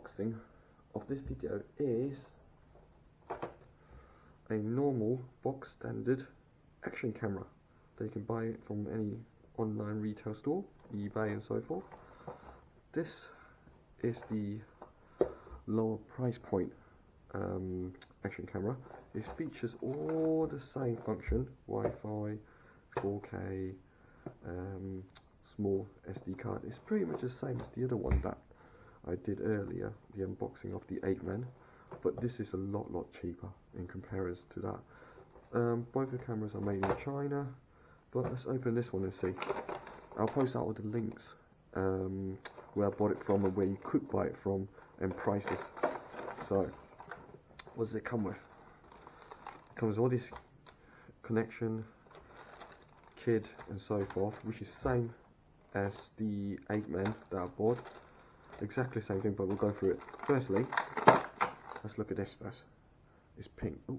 unboxing of this video is a normal box standard action camera that you can buy from any online retail store, eBay and so forth. This is the lower price point action camera. It features all the same function: Wi-Fi, 4K, small SD card. It's pretty much the same as the other one that I did earlier, the unboxing of the Apeman, but this is a lot cheaper in comparison to that. Both the cameras are made in China, but let's open this one and see. I'll post out all the links where I bought it from and where you could buy it from and prices. So what does it come with? It comes with all this connection, kid and so forth, which is same as the Apeman that I bought. Exactly same thing, but we'll go through it. Firstly, let's look at this first. It's pink. Ooh.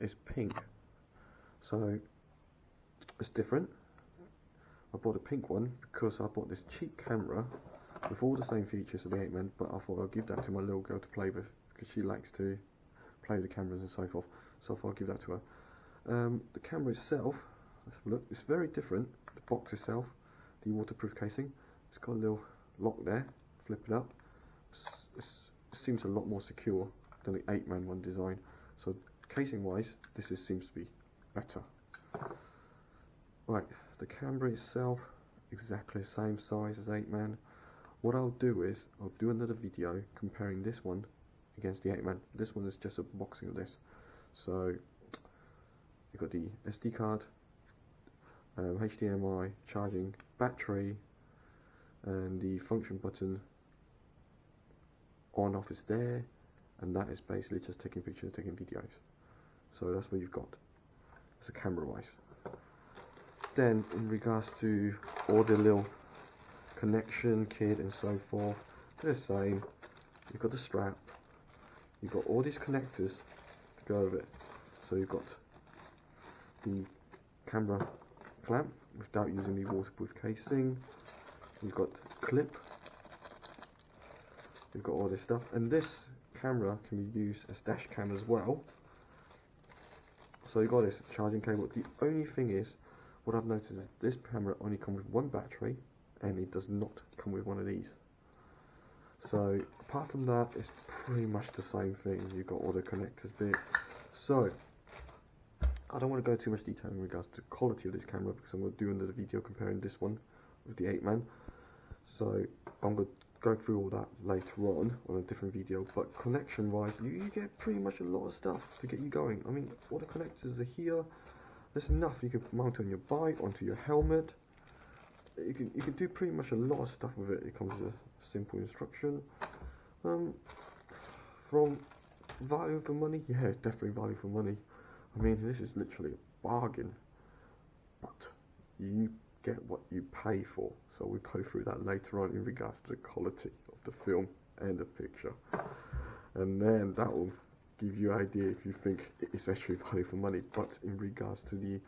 It's pink, so it's different. I bought a pink one because I bought this cheap camera with all the same features of the Apeman, but I thought I'll give that to my little girl to play with because she likes to play with the cameras and so forth, so I thought I'll give that to her. The camera itself, let's have a look, it's very different. The box itself, the waterproof casing, it's got a little lock there, flip it up. It seems a lot more secure than the Apeman one design, so casing wise this seems to be better. Right, the camera itself, exactly the same size as Apeman. What I'll do is I'll do another video comparing this one against the Apeman. This one is just a boxing of this. So you've got the SD card, HDMI, charging, battery, and the function button on off is there, and that is basically just taking pictures, taking videos. So that's what you've got. It's a camera wise. Then in regards to all the little connection kit and so forth, they're the same. You've got the strap, you've got all these connectors to go with it. So you've got the camera clamp without using the waterproof casing, you've got clip, you've got all this stuff, and this camera can be used as dash cam as well. So you've got this charging cable. The only thing is, what I've noticed is this camera only comes with one battery and it does not come with one of these. So apart from that, it's pretty much the same thing. You've got all the connectors there. So I don't want to go too much detail in regards to the quality of this camera because I'm going to do another video comparing this one with the Apeman. So I'm going to go through all that later on a different video. But connection wise, you get pretty much a lot of stuff to get you going. I mean, all the connectors are here. There's enough you can mount on your bike, onto your helmet. You can do pretty much a lot of stuff with it. It comes with a simple instruction. From value for money, yeah, it's definitely value for money. I mean, this is literally a bargain, but you get what you pay for. So we'll go through that later on in regards to the quality of the film and the picture, and then that will give you an idea if you think it's actually value for money. But in regards to the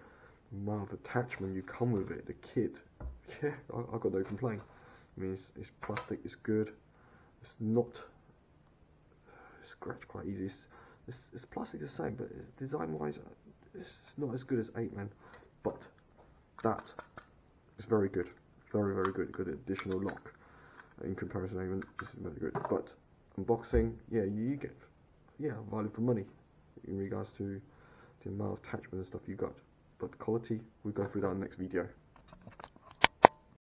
amount of attachment you come with it, the kit, yeah, I got no complaint. I mean, it's plastic, it's good, it's not scratched quite easy. It's plastic the same, but design wise it's not as good as Apeman, but that is very good, very good. Good additional lock in comparison to Apeman, this is very good. But unboxing, yeah, you get, yeah, value for money in regards to the amount of attachment and stuff you got. But quality, we'll go through that in the next video.